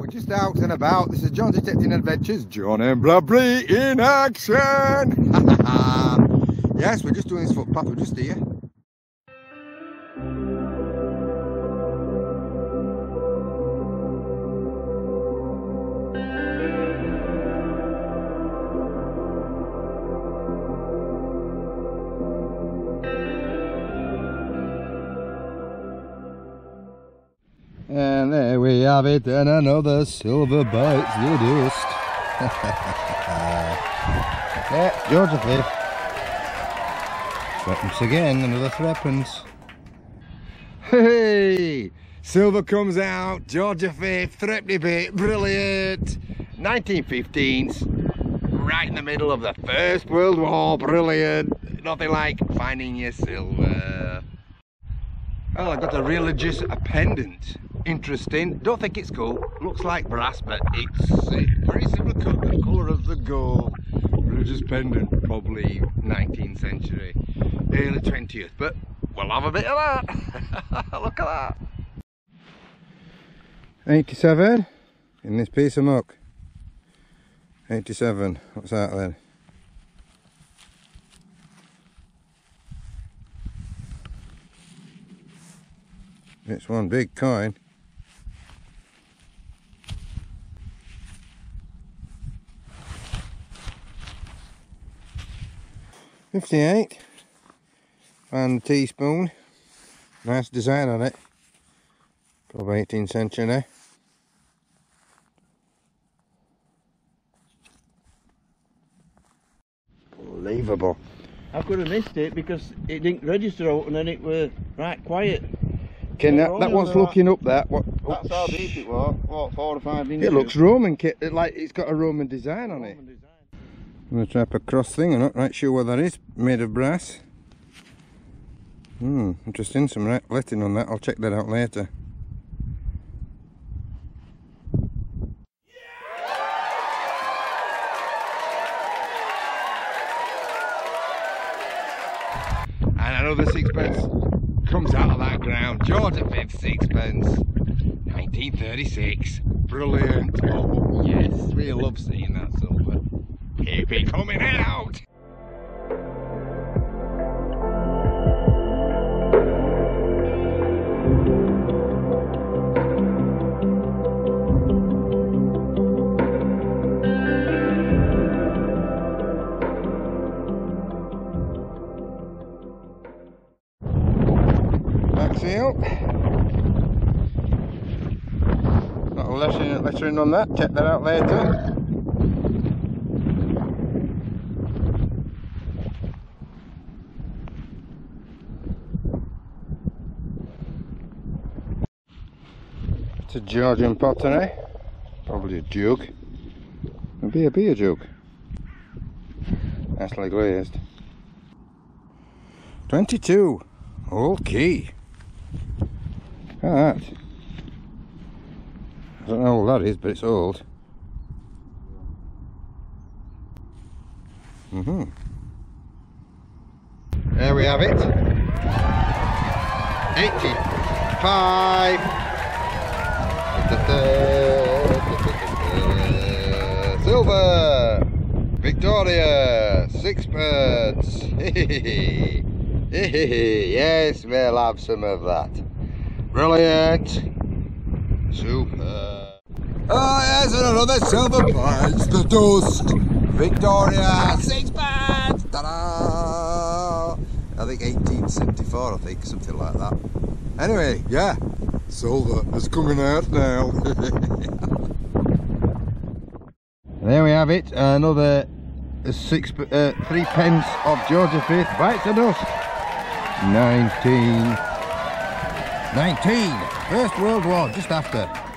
we're just out and about. This is John's Detecting Adventures, John and Blubbley in action! Yes, we're just doing this footpath, we're just here. And there we have it, and another silver bites the dust. Yeah, George V. Threepence again, another threepence. Hey! Silver comes out, George V, threepenny bit, brilliant! 1915s, right in the middle of the First World War, brilliant! Nothing like finding your silver. Well, I've got a religious pendant. Interesting. Don't think it's gold. Looks like brass, but it's very similar colour of the gold. Religious pendant, probably 19th century, early 20th. But we'll have a bit of that. Look at that. 87 in this piece of muck. 87. What's that then? 's one big coin. £58 and a teaspoon. Nice design on it. Probably 18th century now. Unbelievable. I could have missed it because it didn't register out and then it were right quiet. Ken, that one's looking up that. What, that's how deep it was. What, 4 or 5 inches? It looks Roman, like it's got a Roman design on it. I'm going to try up a cross thing. I'm not right sure what that is. Made of brass. Hmm, interesting. Some letting on that. I'll check that out later. Yeah! And another £6. Comes out of that ground, George V, sixpence, 1936, brilliant. Oh yes, we love seeing that silver. Keep it coming out. Got a lettering on that, check that out later. It's a Georgian pottery, probably a jug, maybe a beer jug. Nicely glazed. 22, old key. That. I don't know what that is, but it's old. There we have it. 85. Silver. Victoria. Sixpence. Yes, we'll have some of that. Brilliant! Super! Oh yes, another silver bites the dust! Victoria! Sixpence! Ta-da! I think 1874, I think, something like that. Anyway, yeah, silver is coming out now. There we have it, another three pence of George V bites the dust. 19. First World War, just after.